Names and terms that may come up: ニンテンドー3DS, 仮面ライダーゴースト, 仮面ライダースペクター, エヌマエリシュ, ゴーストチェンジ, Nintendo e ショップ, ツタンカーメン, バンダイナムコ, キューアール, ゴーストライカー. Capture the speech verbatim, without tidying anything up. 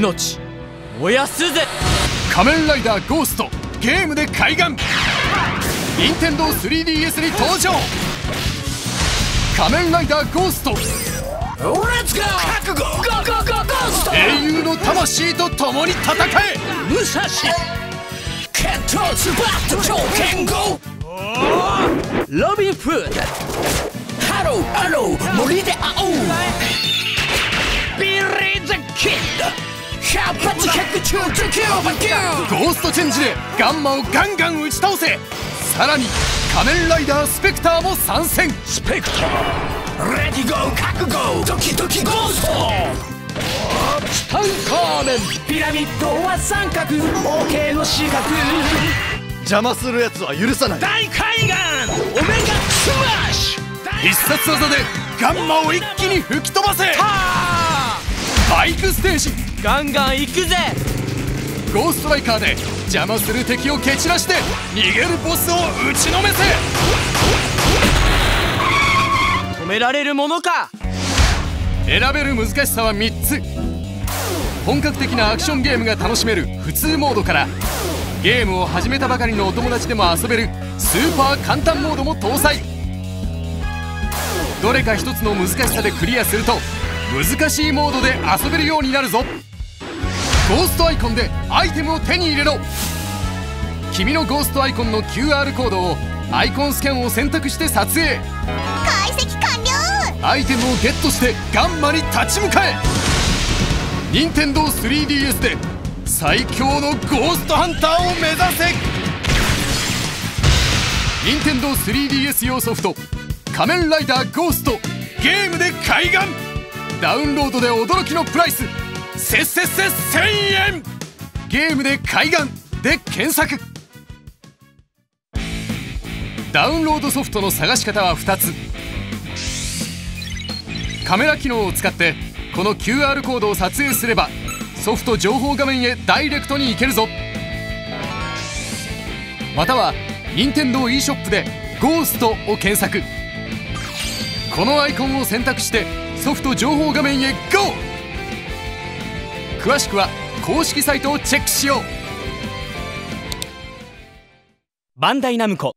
命燃やすぜ。仮面ライダーゴースト、ゲームで開眼。ニンテンドー スリーディーエス に登場。仮面ライダーゴースト、レッツゴー。覚悟、ゴーゴーゴーゴースト。英雄の魂と共に戦え。武蔵決闘、スパッと超剣豪。ロビンフード、ハローハロー森で会おう。ビリー・ザ・キッド、ゴーストチェンジでガンマをガンガン打ち倒せ。さらに仮面ライダースペクターも参戦。スペクター、レディゴー、覚悟、ドキドキゴースト。ツタンカーメン、ピラミッドは三角、模型の四角。邪魔するやつは許さない。大海岸、オメガスマッシュ、必殺技でガンマを一気に吹き飛ばせ。バイクステージ、ガンガン行くぜ。ゴーストライカーで邪魔する敵を蹴散らして逃げるボスを打ちのめせ。止められるものか。選べる難しさはみっつ。本格的なアクションゲームが楽しめる普通モードから、ゲームを始めたばかりのお友達でも遊べるスーパー簡単モードも搭載。どれかひとつの難しさでクリアすると難しいモードで遊べるようになるぞ。ゴーストアイコンでアイテムを手に入れろ。君のゴーストアイコンの キューアール コードをアイコンスキャンを選択して撮影。解析完了。アイテムをゲットしてガンマに立ち向かえ。 Nintendo スリーディーエス で最強のゴーストハンターを目指せ。 Nintendo スリーディーエス 用ソフト仮面ライダーゴースト、ゲームで開眼。ダウンロードで驚きのプライス、せっせっせせんえん。ゲームで開眼で検索。ダウンロードソフトの探し方はふたつ。カメラ機能を使ってこの キューアール コードを撮影すればソフト情報画面へダイレクトに行けるぞ。または Nintendo e ショップで「ゴースト」を検索。このアイコンを選択してソフト情報画面へ ゴー。 詳しくは公式サイトをチェックしよう。バンダイナムコ。